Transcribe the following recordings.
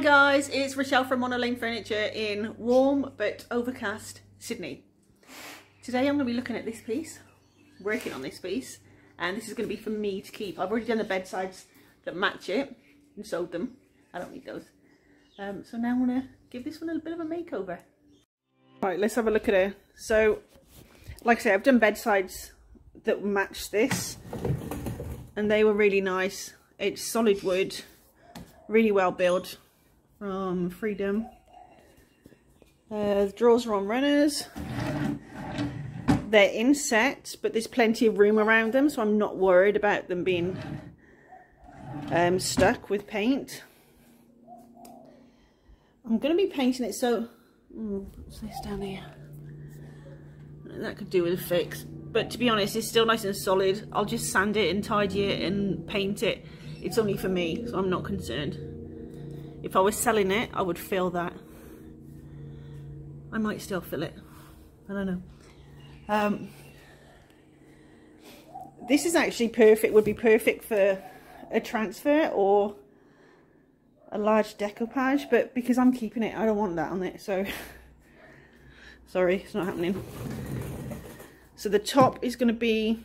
Hi guys, it's Rochelle from Monnow Lane Furniture in warm but overcast Sydney. Today I'm going to be looking at this piece, working on this piece, and this is going to be for me to keep. I've already done the bedsides that match it and sewed them. I don't need those. So now I'm going to give this one a bit of a makeover. Alright, let's have a look at her. So, like I say, I've done bedsides that match this, and they were really nice. It's solid wood, really well built. Freedom. The drawers are on runners. They're inset, but there's plenty of room around them, so I'm not worried about them being stuck with paint. I'm going to be painting it so... what's this down here? That could do with a fix. But to be honest, it's still nice and solid. I'll just sand it and tidy it and paint it. It's only for me, so I'm not concerned. If I was selling it, I would fill that. I might still fill it. I don't know. This is actually perfect. Would be perfect for a transfer or a large decoupage, but because I'm keeping it, I don't want that on it. So sorry, it's not happening. So the top is going to be...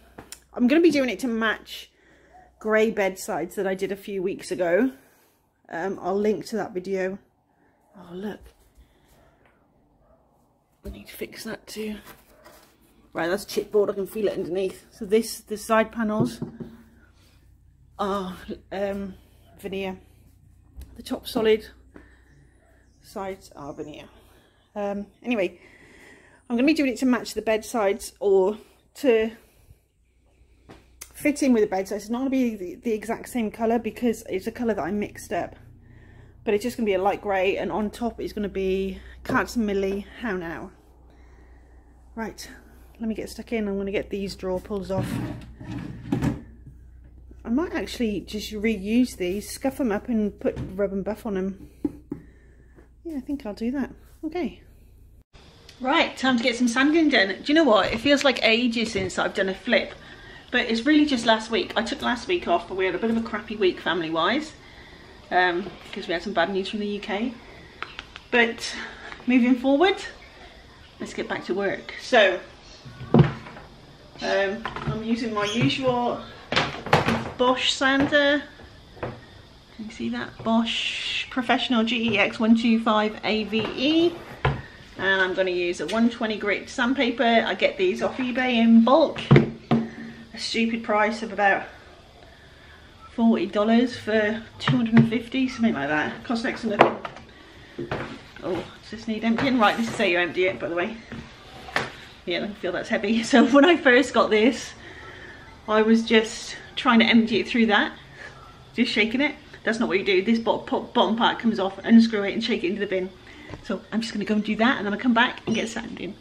I'm going to be doing it to match grey bedsides that I did a few weeks ago. I'll link to that video. Oh look, I need to fix that too. Right, that's chipboard, I can feel it underneath. So the side panels are veneer. The top solid, sides are veneer. Anyway, I'm going to be doing it to match the bedsides or to fit in with the bed, so it's not going to be the exact same colour because it's a colour that I mixed up, but it's just going to be a light grey, and on top it's going to be Carts and Millie How Now. Right, let me get stuck in. I'm going to get these drawer pulls off. I might actually just reuse these, scuff them up and put rub and buff on them. Yeah, I think I'll do that. Okay. Right, time to get some sanding done. Do you know what, it feels like ages since I've done a flip. But it's really just last week. I took last week off, but we had a bit of a crappy week family-wise because we had some bad news from the UK. But moving forward, let's get back to work. So I'm using my usual Bosch sander. Can you see that? Bosch Professional GEX 125 AVE. And I'm going to use a 120 grit sandpaper. I get these off eBay in bulk. A stupid price of about $40 for 250, something like that. Cost next to nothing. Oh, does this need emptying? Right, this is how you empty it, by the way. Yeah, I can feel that's heavy. So when I first got this, I was just trying to empty it through that, just shaking it. That's not what you do. This bottom part comes off, unscrew it and shake it into the bin. So I'm just going to go and do that, and then I'll come back and get sanding.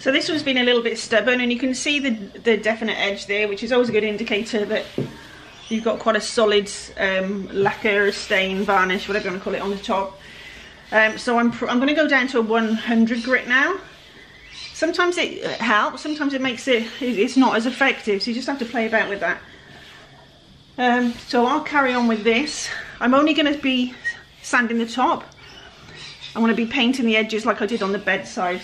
So this one's been a little bit stubborn, and you can see the definite edge there, which is always a good indicator that you've got quite a solid lacquer, stain, varnish, whatever you want to call it, on the top. So I'm going to go down to a 100 grit now. Sometimes it helps, sometimes it makes it's not as effective, so you just have to play about with that. So I'll carry on with this. I'm only going to be sanding the top. I'm going to be painting the edges like I did on the bed sides.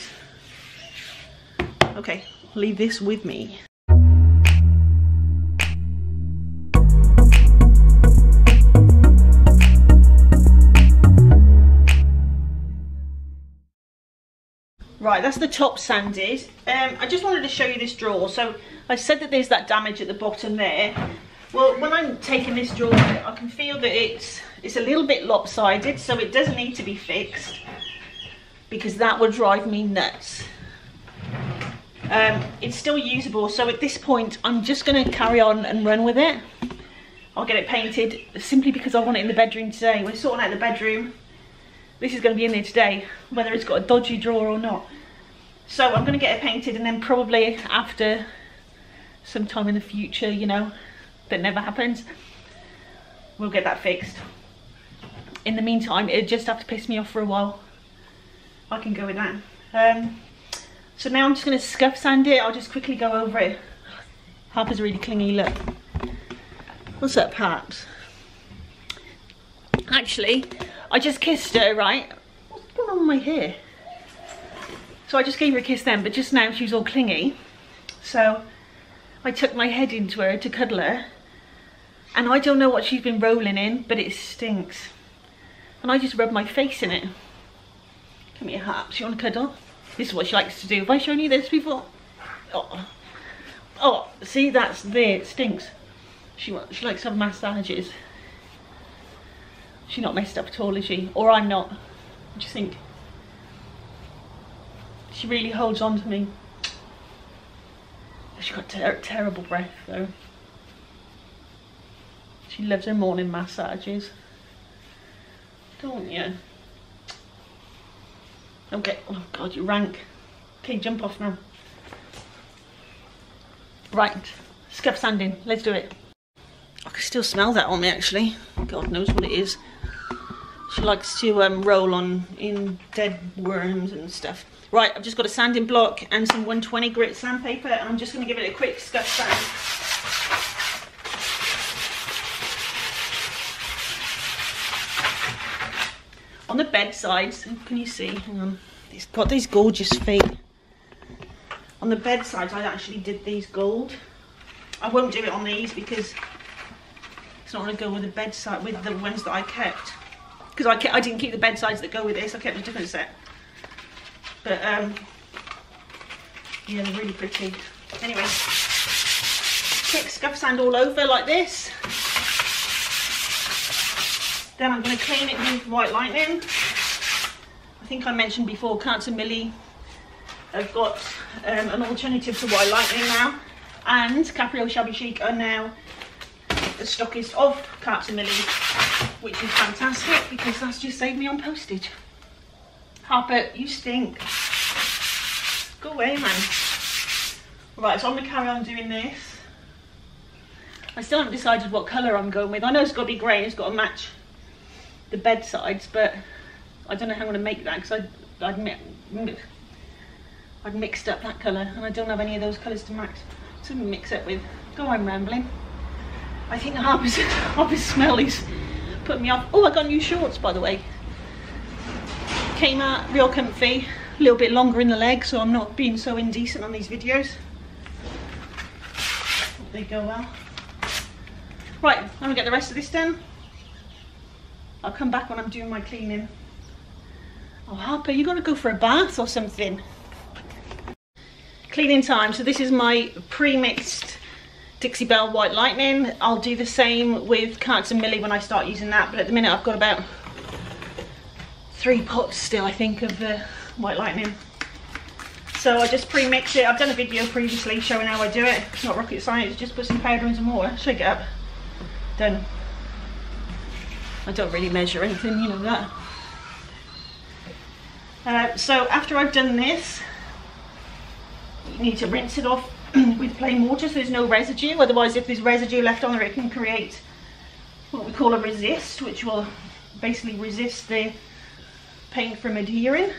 Okay, leave this with me. Right, that's the top sanded. I just wanted to show you this drawer. So I said that there's that damage at the bottom there. Well, when I'm taking this drawer, I can feel that it's a little bit lopsided, so it doesn't need to be fixed because that would drive me nuts. It's still usable, so at this point I'm just going to carry on and run with it. I'll get it painted simply because I want it in the bedroom today. We're sorting out the bedroom. This is going to be in there today, whether it's got a dodgy drawer or not. So I'm going to get it painted, and then probably after some time in the future, you know, that never happens, we'll get that fixed. In the meantime, it'll just have to piss me off for a while. I can go with that. So now I'm just going to scuff sand it. I'll just quickly go over it. Harper's really clingy, look. What's up, Harps? Actually, I just kissed her, right? What's going on with my hair? So I just gave her a kiss then, but just now she was all clingy. So I took my head into her to cuddle her. And I don't know what she's been rolling in, but it stinks. And I just rubbed my face in it. Come here, Harps, you want to cuddle? This is what she likes to do. Have I shown you this before? Oh, oh, see, that's there, it stinks. She likes to have massages. She's not messed up at all, is she? Or I'm not. What do you think? She really holds on to me. She's got terrible breath, though. She loves her morning massages, don't you? Okay, oh God, you rank. Okay, jump off now. Right, scuff sanding, let's do it. I can still smell that on me, actually. God knows what it is. She likes to roll on in dead worms and stuff. Right, I've just got a sanding block and some 120 grit sandpaper, and I'm just going to give it a quick scuff sand. On the bed sides, can you see? Hang on. It's got these gorgeous feet. On the bed sides, I actually did these gold. I won't do it on these because it's not going to go with the bed side, with the ones that I kept. Because I didn't keep the bed sides that go with this. I kept a different set. But yeah, they're really pretty. Anyway, quick scuff sand all over like this. Then I'm going to clean it with White Lightning. I think I mentioned before, Carts and Millie have got an alternative to White Lightning now. And Caprio Shabby Chic are now the stockist of Carts and Millie, which is fantastic because that's just saved me on postage. Harper, you stink. Go away, man. Right, so I'm going to carry on doing this. I still haven't decided what colour I'm going with. I know it's got to be grey, it's got to match the bed sides, but I don't know how I'm going to make that because I'd mixed up that colour and I don't have any of those colours to mix up with. Go on, rambling. I think Harper's smell is putting me off. Oh, I got new shorts, by the way. Came out real comfy, a little bit longer in the leg, so I'm not being so indecent on these videos. They go well. Right, I'm going to get the rest of this done. I'll come back when I'm doing my cleaning. Oh, Harper, you got to go for a bath or something. Cleaning time. So this is my pre-mixed Dixie Belle White Lightning. I'll do the same with Carts and Millie when I start using that. But at the minute, I've got about 3 pots still, I think, of the White Lightning. So I just pre-mix it. I've done a video previously showing how I do it. It's not rocket science. Just put some powder and some water. Shake it up. Done. I don't really measure anything, you know that. So after I've done this, you need to rinse it off with plain water so there's no residue. Otherwise, if there's residue left on there, it can create what we call a resist, which will basically resist the paint from adhering.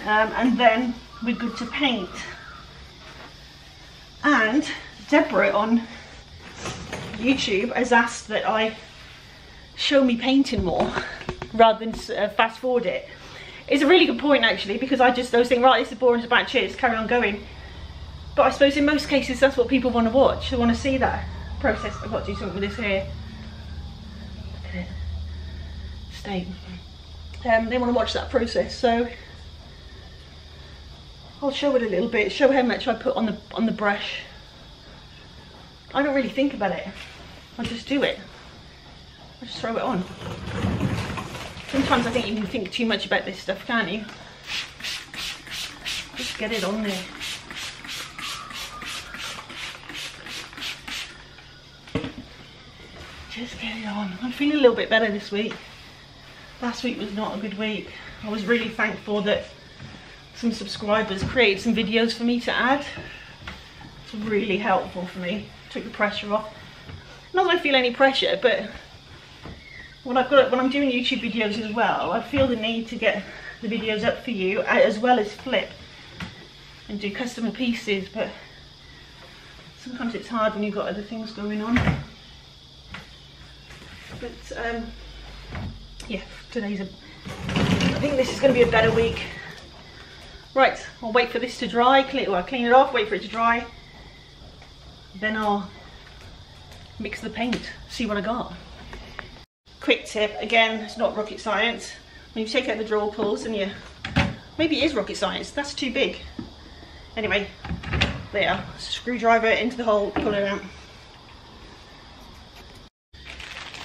And then we're good to paint. And Deborah on YouTube has asked that I show me painting more rather than fast forward it. It's a really good point actually, because I just always think, right, this is boring, it's about shit, carry on going. But I suppose in most cases that's what people want to watch. They want to see that process. I've got to do something with this hair. Look at it. Stay. They want to watch that process, so I'll show it a little bit. Show how much I put on the brush. I don't really think about it. I just do it. I just throw it on. Sometimes I think you can think too much about this stuff, can't you? Just get it on there. Just get it on. I'm feeling a little bit better this week. Last week was not a good week. I was really thankful that some subscribers created some videos for me to add. It's really helpful for me. Took the pressure off. Not that I feel any pressure, but when I'm doing YouTube videos as well, I feel the need to get the videos up for you, as well as flip and do customer pieces, but sometimes it's hard when you've got other things going on. But yeah, today's a, I think this is going to be a better week. Right, I'll wait for this to dry, clean it off, wait for it to dry, then I'll mix the paint, see what I got. Quick tip, again, it's not rocket science. When you take out the drawer pulls and you, maybe it is rocket science, that's too big. Anyway, there, screwdriver into the hole, pull it out.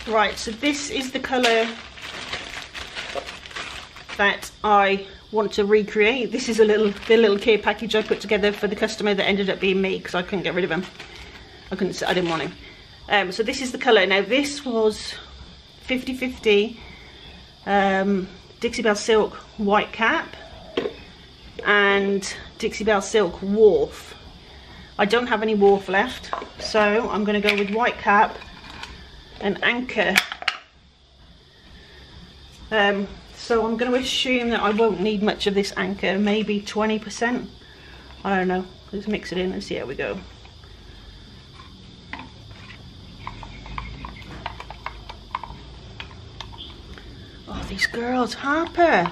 Right, so this is the colour that I want to recreate. This is the little care package I put together for the customer that ended up being me, because I couldn't get rid of him. I didn't want him. So this is the colour. Now this was 50/50 Dixie Belle Silk Whitecap and Dixie Belle Silk Wharf. I don't have any Wharf left, so I'm going to go with Whitecap and Anchor. So I'm going to assume that I won't need much of this Anchor, maybe 20%. I don't know. Let's mix it in and see how we go. Oh, these girls, Harper,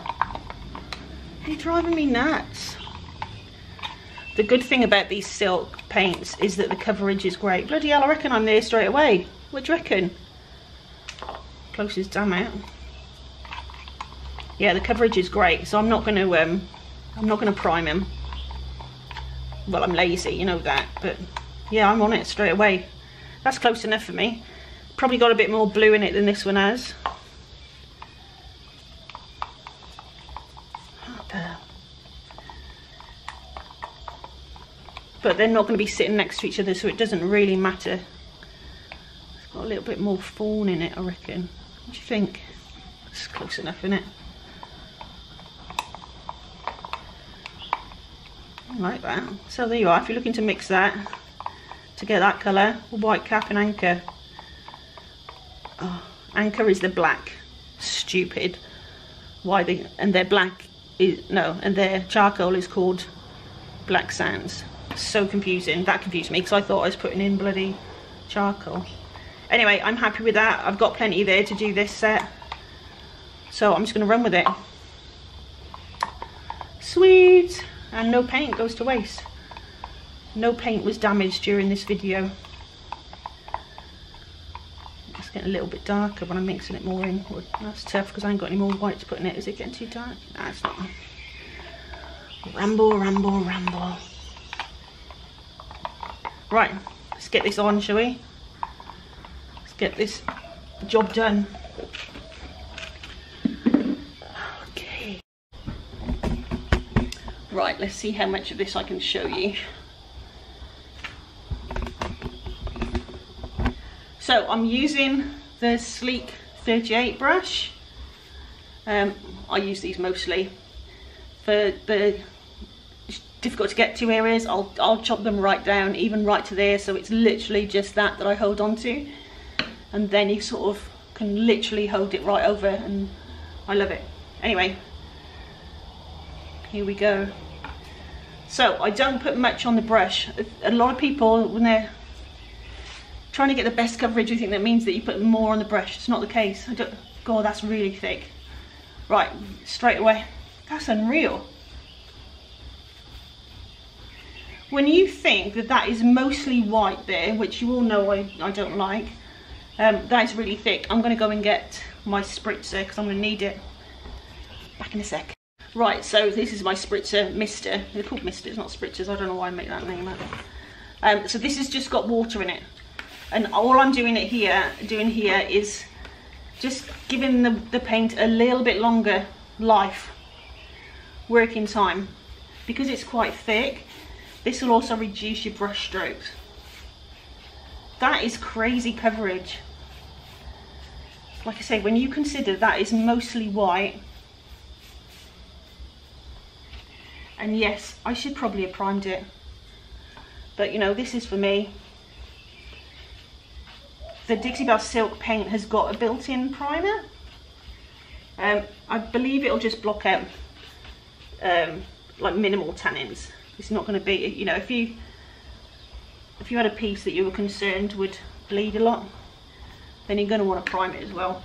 they're driving me nuts. The good thing about these silk paints is that the coverage is great. Bloody hell, I reckon I'm there straight away. What do you reckon? Close as damn out. Yeah, the coverage is great, so I'm not gonna prime him. Well, I'm lazy, you know that, but yeah, I'm on it straight away. That's close enough for me. Probably got a bit more blue in it than this one has. But they're not gonna be sitting next to each other, so it doesn't really matter. It's got a little bit more fawn in it, I reckon. What do you think? It's close enough, isn't it? Like that. So there you are. If you're looking to mix that to get that colour, Whitecap and Anchor. Oh, Anchor is the black. Stupid. Why they, and their black is, no, and their charcoal is called Black Sands. So confusing. That confused me because I thought I was putting in bloody charcoal. Anyway, I'm happy with that. I've got plenty there to do this set, so I'm just going to run with it. Sweet. And no paint goes to waste. No paint was damaged during this video. It's getting a little bit darker when I'm mixing it more in. That's tough because I ain't got any more white to put in it. Is it getting too dark? Nah, it's not. Ramble, ramble, ramble. Right, let's get this on, shall we? Let's get this job done. Right, let's see how much of this I can show you. So I'm using the Sleek 38 brush. I use these mostly for the difficult to get to areas. I'll chop them right down, even right to there, so it's literally just that I hold on to, and then you sort of can literally hold it right over, and I love it. Anyway, here we go. So I don't put much on the brush. A lot of people, when they're trying to get the best coverage, you think that means that you put more on the brush. It's not the case. I don't, God, that's really thick. Right, straight away. That's unreal. When you think that that is mostly white there, which you all know I don't like, that is really thick. I'm going to go and get my spritzer because I'm going to need it. Back in a sec. Right, so this is my spritzer, Mister. They're called Mister, it's not spritzers. I don't know why I make that name up. So this has just got water in it. And all I'm doing here is just giving the paint a little bit longer life, working time. Because it's quite thick, this will also reduce your brush strokes. That is crazy coverage. Like I say, when you consider that is mostly white, and yes, I should probably have primed it, but you know, this is for me. The Dixie Belle Silk paint has got a built-in primer. I believe it'll just block out like minimal tannins. It's not going to be, you know, if you had a piece that you were concerned would bleed a lot, then you're going to want to prime it as well.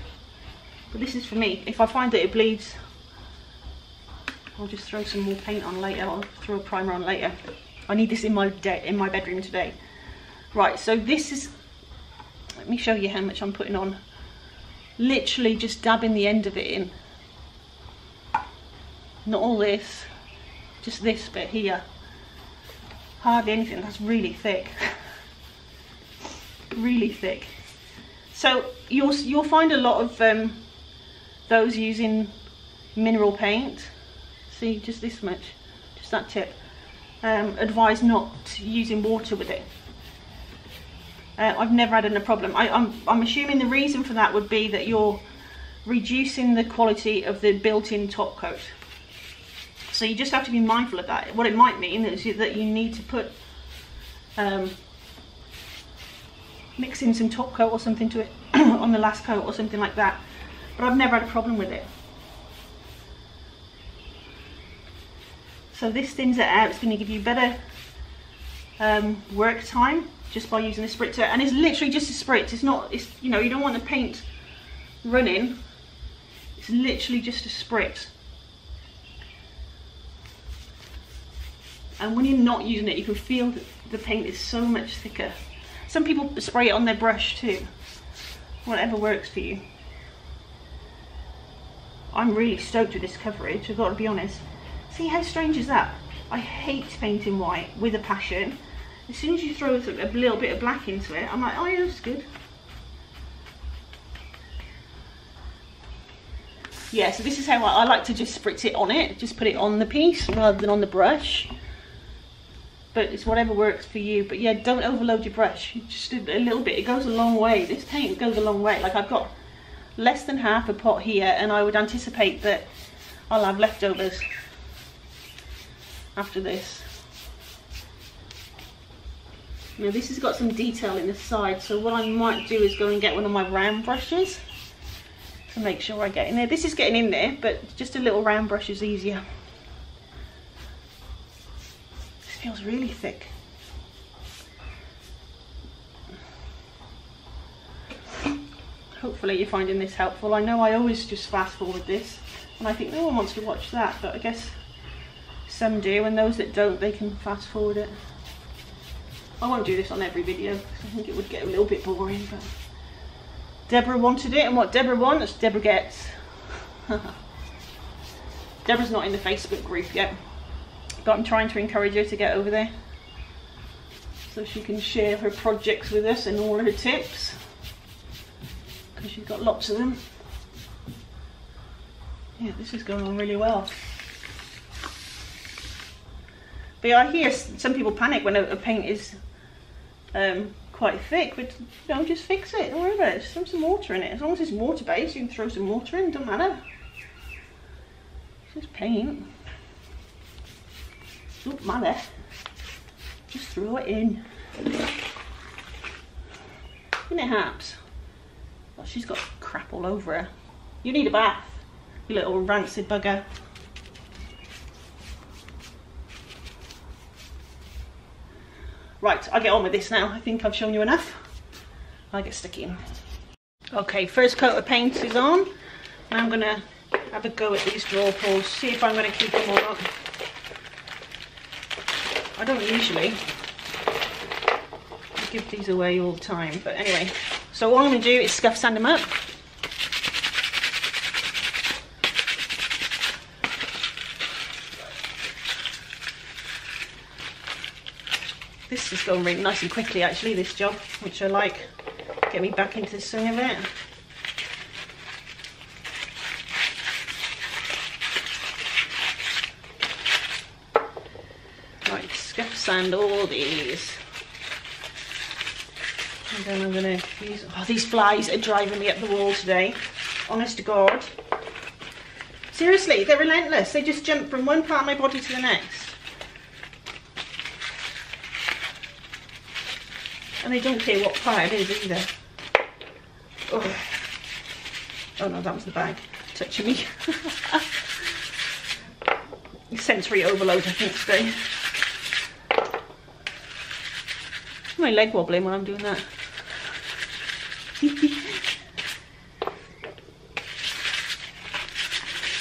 But this is for me. If I find that it bleeds, I'll just throw some more paint on later. I'll throw a primer on later. I need this in my bedroom today. Right, so this is, let me show you how much I'm putting on. Literally just dabbing the end of it in. Not all this, just this bit here. Hardly anything. That's really thick. Really thick. So you'll find a lot of those using mineral paint. See, just this much, just that tip. Advise not using water with it. I've never had any problem. I'm assuming the reason for that would be that you're reducing the quality of the built-in top coat. So you just have to be mindful of that. What it might mean is that you need to put mix in some top coat or something to it on the last coat or something like that. But I've never had a problem with it. So this thins it out. It's going to give you better work time just by using a spritzer, and it's literally just a spritz. It's not, it's, you know, you don't want the paint running. It's literally just a spritz. And when you're not using it, you can feel that the paint is so much thicker. Some people spray it on their brush too. Whatever works for you. I'm really stoked with this coverage, I've got to be honest. See, how strange is that? I hate painting white with a passion. As soon as you throw a little bit of black into it, I'm like, oh yeah, that's good. Yeah, so this is how I like to just spritz it on it. Just put it on the piece rather than on the brush. But it's whatever works for you. But yeah, don't overload your brush. Just a little bit. It goes a long way. This paint goes a long way. Like, I've got less than half a pot here, and I would anticipate that I'll have leftovers after this. Now this has got some detail in the side, so what I might do is go and get one of my round brushes to make sure I get in there. This is getting in there, but just a little round brush is easier. This feels really thick. Hopefully you're finding this helpful. I know I always just fast forward this, and I think no one wants to watch that, but I guess some do, and those that don't, they can fast forward it. I won't do this on every video because I think it would get a little bit boring, but Deborah wanted it, and what Deborah wants, Deborah gets. Deborah's not in the Facebook group yet, but I'm trying to encourage her to get over there so she can share her projects with us and all her tips, because she's got lots of them. Yeah, this is going on really well. But yeah, I hear some people panic when a paint is quite thick, but you know, just fix it, don't worry about it, just throw some water in it. As long as it's water based, you can throw some water in, it doesn't matter. It's just paint. It doesn't matter. Just throw it in. Isn't it haps? Oh, she's got crap all over her. You need a bath, you little rancid bugger. Right, I'll get on with this now. I think I've shown you enough. I'll get stuck in. Okay, first coat of paint is on. Now I'm gonna have a go at these drawer pulls, see if I'm gonna keep them or not. I don't usually give these away all the time, but anyway. So all I'm gonna do is scuff sand them up. This is going really nice and quickly actually, this job, which I like. Get me back into the swing of it. Right, scuff sand all these. And then I'm going to use... Oh, these flies are driving me up the wall today. Honest to God. Seriously, they're relentless. They just jump from one part of my body to the next. And they don't care what part it is either. Oh, oh no, that was the bag touching me. You sensory overload, I think, today. My leg wobbling when I'm doing that.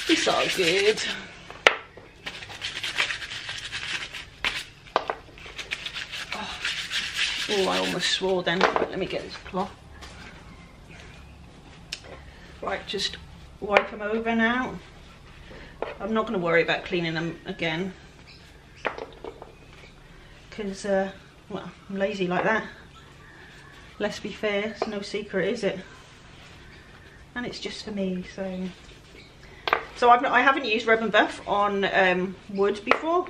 It's all good. Oh. Oh, I almost swore then. Right, let me get this cloth. Right, just wipe them over now. I'm not going to worry about cleaning them again because well, I'm lazy like that. Let's be fair, it's no secret, is it? And it's just for me, so. So I haven't used Reb and Buff on wood before.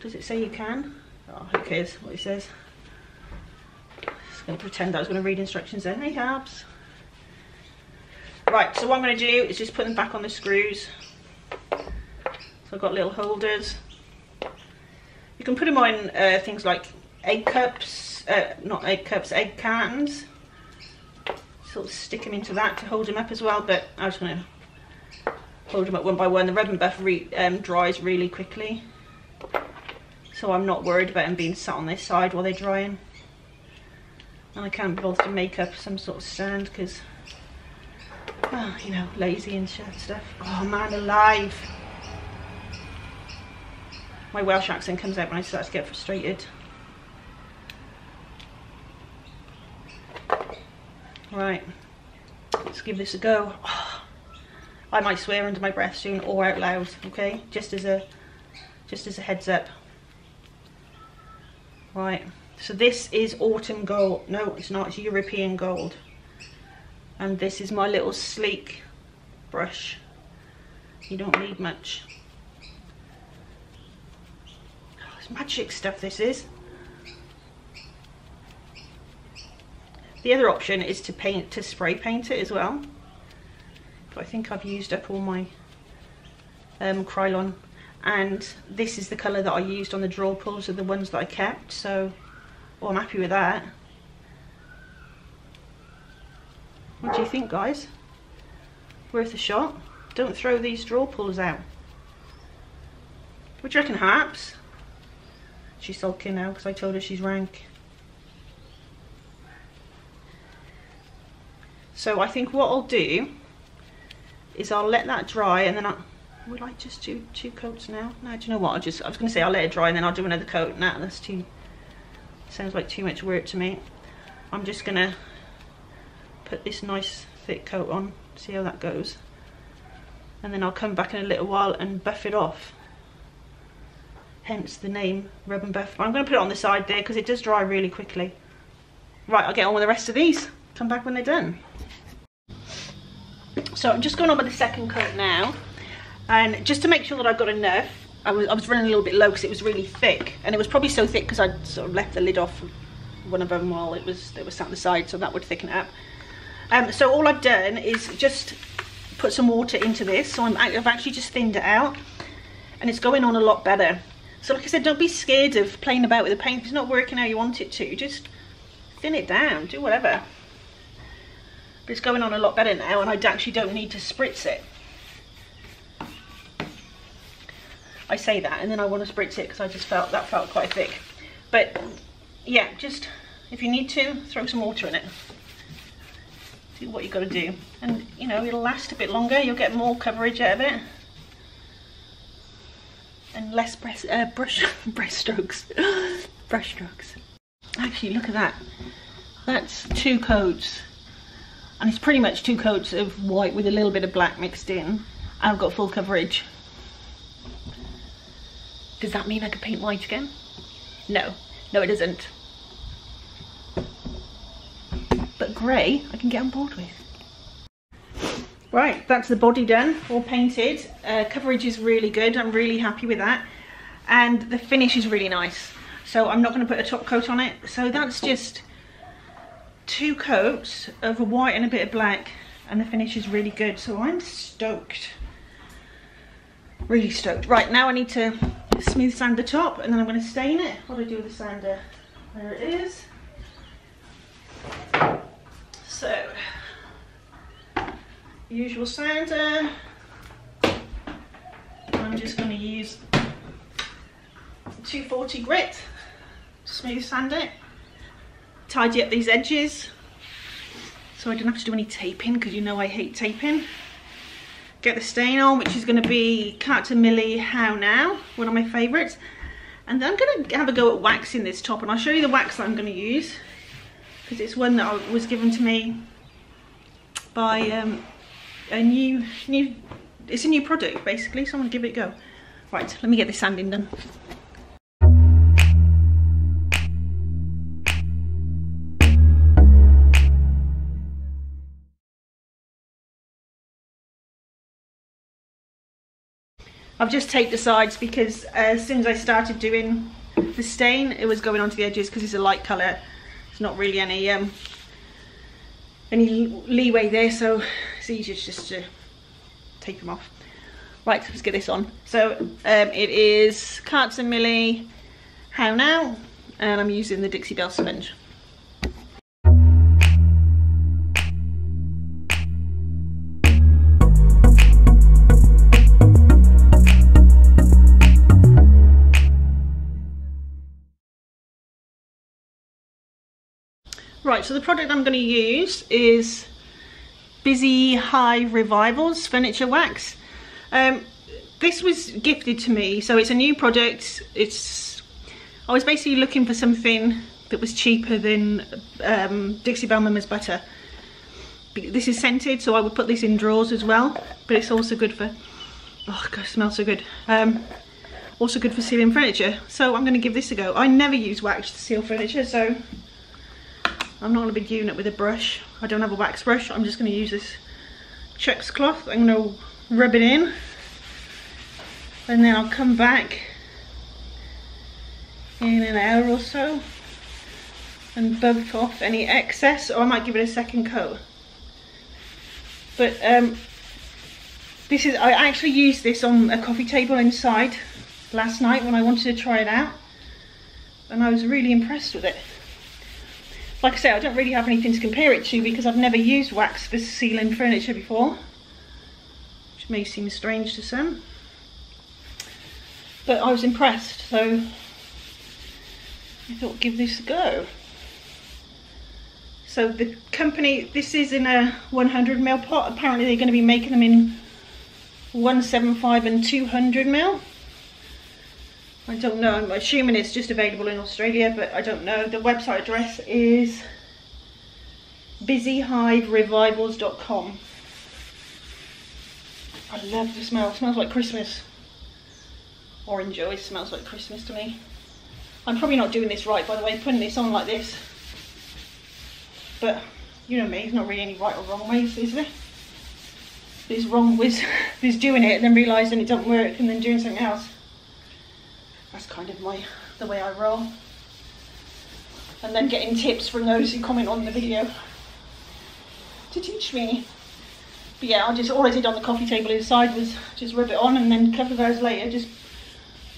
Does it say you can? Oh, who cares what it says? Just going to pretend I was going to read instructions then. Hey, Habs. Right, so what I'm going to do is just put them back on the screws. So I've got little holders. You can put them on things like egg cups, not egg cups, egg cartons. Sort of stick them into that to hold them up as well, but I was going to hold them up one by one. The Reb and Buff dries really quickly, so I'm not worried about them being sat on this side while they're drying. And I can't be bothered to make up some sort of sand because, oh, you know, lazy and stuff. Oh man alive. My Welsh accent comes out when I start to get frustrated. Right, let's give this a go. Oh, I might swear under my breath soon or out loud, okay? Just as a heads up. Right, so this is autumn gold. No, it's not, it's European gold. And this is my little sleek brush. You don't need much. Magic stuff this is. The other option is to spray paint it as well, but I think I've used up all my Krylon, and this is the colour that I used on the draw pulls of the ones that I kept, so well, I'm happy with that. What do you think, guys? Worth a shot? Don't throw these draw pulls out. What do you reckon, Harps? She's sulking now because I told her she's rank. So I think what I'll do is I'll let that dry and then I'll... Will I just do two coats now? No, do you know what? I was going to say I'll let it dry and then I'll do another coat. Nah, that's too... Sounds like too much work to me. I'm just going to put this nice thick coat on, see how that goes. And then I'll come back in a little while and buff it off. Hence the name Reb and Buff. I'm going to put it on the side there because it does dry really quickly. Right, I'll get on with the rest of these. Come back when they're done. So I'm just going on with the second coat now, and just to make sure that I've got enough. I was running a little bit low because it was really thick, and it was probably so thick because I'd sort of left the lid off one of them while it was sat on the side, so that would thicken it up. So all I've done is just put some water into this. So I've actually just thinned it out, and it's going on a lot better. So like I said, don't be scared of playing about with the paint. If it's not working how you want it to, just thin it down, do whatever. But it's going on a lot better now, and I actually don't need to spritz it. I say that and then I want to spritz it because I just felt that felt quite thick. But yeah, just if you need to, throw some water in it. Do what you got to do. And you know, it'll last a bit longer, you'll get more coverage out of it. And less brush strokes. Actually, look at that. That's two coats, and it's pretty much two coats of white with a little bit of black mixed in. I've got full coverage. Does that mean I can paint white again? No, no, it doesn't. But grey, I can get on board with. Right, that's the body done, all painted. Coverage is really good, I'm really happy with that. And the finish is really nice. So I'm not going to put a top coat on it. So that's just two coats of a white and a bit of black, and the finish is really good. So I'm stoked, really stoked. Right, now I need to smooth sand the top and then I'm going to stain it. What do I do with the sander? There it is. So... usual sander. I'm I'm just going to use 240 grit, smooth sand it, tidy up these edges so I don't have to do any taping, because you know I hate taping. Get the stain on, which is going to be Carts and Millie How Now, one of my favourites. And then I'm going to have a go at waxing this top, and I'll show you the wax that I'm going to use, because it's one that was given to me by a new it's a new product basically, so I'm going to give it a go. Right, let me get this sanding done. I've just taped the sides because as soon as I started doing the stain, it was going onto the edges because it's a light colour. There's not really any leeway there, so it's easier just to tape them off. Right, let's get this on. So it is Carts and Millie How Now, and I'm using the Dixie Belle sponge. Right, so the product I'm going to use is Busy High Revivals Furniture Wax. This was gifted to me, so it's a new product. I was basically looking for something that was cheaper than Dixie Belle Mama's Butter. This is scented, so I would put this in drawers as well, but it's also good for, oh God, it smells so good. Also good for sealing furniture, so I'm going to give this a go. I never use wax to seal furniture, so I'm not going to be doing it with a brush. I don't have a wax brush. I'm just going to use this Chex cloth. I'm going to rub it in, and then I'll come back in an hour or so and bump off any excess, or I might give it a second coat. But this is, I actually used this on a coffee table inside last night when I wanted to try it out, and I was really impressed with it. Like I say, I don't really have anything to compare it to because I've never used wax for sealing furniture before, which may seem strange to some, but I was impressed, so I thought give this a go. So the company, this is in a 100ml pot. Apparently they're going to be making them in 175 and 200ml. I don't know, I'm assuming it's just available in Australia, but I don't know. The website address is busyhiderevivals.com. I love the smell, it smells like Christmas. Orange always smells like Christmas to me. I'm probably not doing this right, by the way, putting this on like this. But, you know me, there's not really any right or wrong ways, is there? There's wrong with there's doing it and then realising it doesn't work and then doing something else. That's kind of the way I roll, and then getting tips from those who comment on the video to teach me. But yeah, all I did on the coffee table inside was just rub it on, and then a couple of hours later just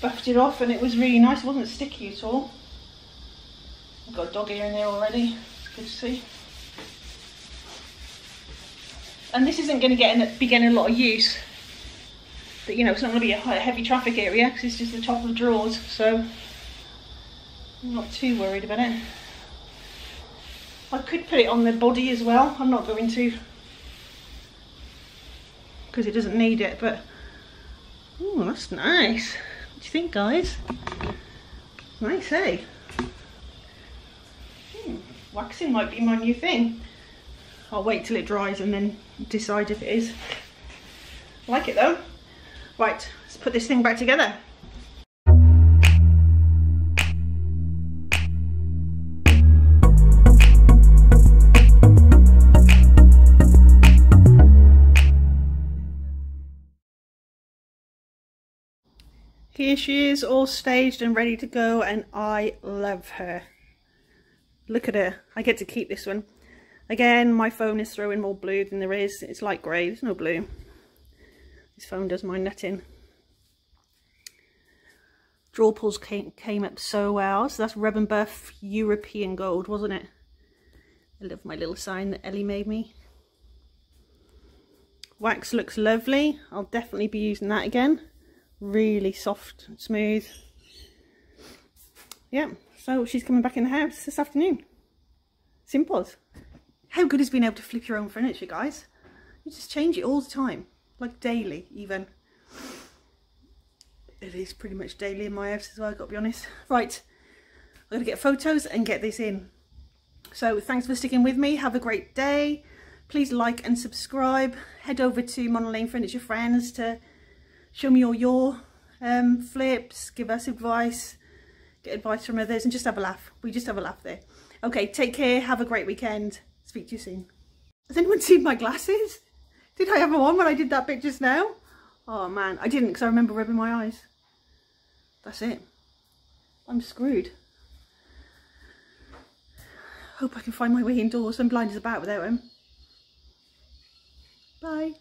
buffed it off, and it was really nice. It wasn't sticky at all. I've got a dog ear in there already. It's good to see. And this isn't going to be getting a lot of use. But you know, it's not going to be a heavy traffic area because it's just the top of the drawers, so I'm not too worried about it. I could put it on the body as well. I'm not going to because it doesn't need it, but oh, that's nice. What do you think, guys? Nice, eh? Waxing might be my new thing. I'll wait till it dries and then decide if it is. I like it though. Right, let's put this thing back together. Here she is, all staged and ready to go, and I love her. Look at her. I get to keep this one. Again, my phone is throwing more blue than there is. It's light grey, there's no blue. This phone does my nutting. Draw pulls came up so well. So that's Rub and Buff European Gold, wasn't it? I love my little sign that Ellie made me. Wax looks lovely. I'll definitely be using that again. really soft and smooth. Yeah, so she's coming back in the house this afternoon. Simple as. How good is being able to flip your own furniture, guys? You just change it all the time, like daily even. It is pretty much daily in my house as well, I've got to be honest. Right, I'm going to get photos and get this in. So thanks for sticking with me. Have a great day. Please like and subscribe. Head over to Monnow Lane Furniture Friends to show me all your flips, give us advice, get advice from others, and just have a laugh. We just have a laugh there. Okay, take care. Have a great weekend. Speak to you soon. Has anyone seen my glasses? Did I have them on when I did that bit just now? Oh man, I didn't because I remember rubbing my eyes. That's it. I'm screwed. Hope I can find my way indoors. I'm blind as a bat without him. Bye.